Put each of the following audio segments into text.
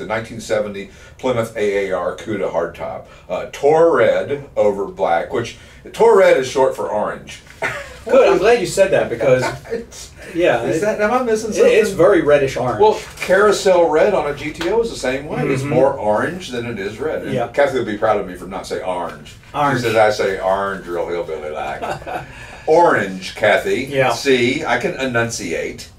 the 1970 Plymouth AAR Cuda hardtop. Torred over black, which Torred is short for orange. Good, I'm glad you said that because, yeah. Am I missing something? It's very reddish orange. Well, Carousel Red on a GTO is the same way. Mm-hmm. It's more orange than it is red. And yeah. Kathy would be proud of me for not saying orange. Orange. She says I say orange real hillbilly like. Orange, Kathy. Yeah. See, I can enunciate.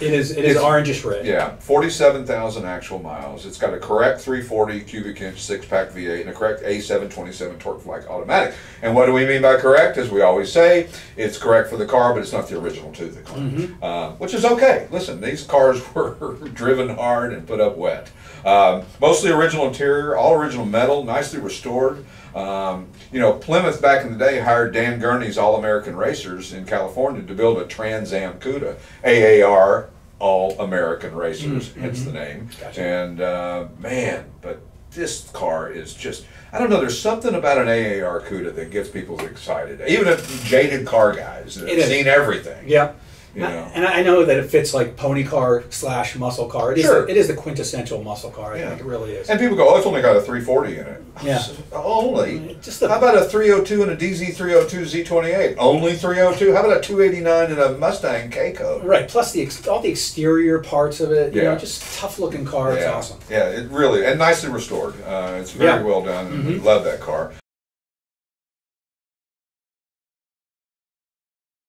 It is orangish red. Yeah, 47,000 actual miles. It's got a correct 340 cubic inch 6-pack V8 and a correct A727 torque flag automatic. And what do we mean by correct? As we always say, it's correct for the car, but it's not the original to the car, which is okay. Listen, these cars were driven hard and put up wet. Mostly original interior, all original metal, nicely restored. You know, Plymouth back in the day hired Dan Gurney's All-American Racers in California to build a Trans Am Cuda, AAR All-American Racers, hence the name. Gotcha. And man, but this car is just, I don't know, there's something about an AAR Cuda that gets people excited, even if jaded car guys that have seen everything. Yeah. And I know that it fits like pony car slash muscle car. It is the quintessential muscle car. I think it really is. And people go, oh, it's only got a 340 in it. Yeah. So, only? Just how about a 302 and a DZ 302 Z28? Only 302? How about a 289 and a Mustang K code? Right. Plus all the exterior parts of it. Yeah. You know, just tough looking car. Yeah. It's awesome. Yeah, it really, and nicely restored. It's very well done. And we love that car.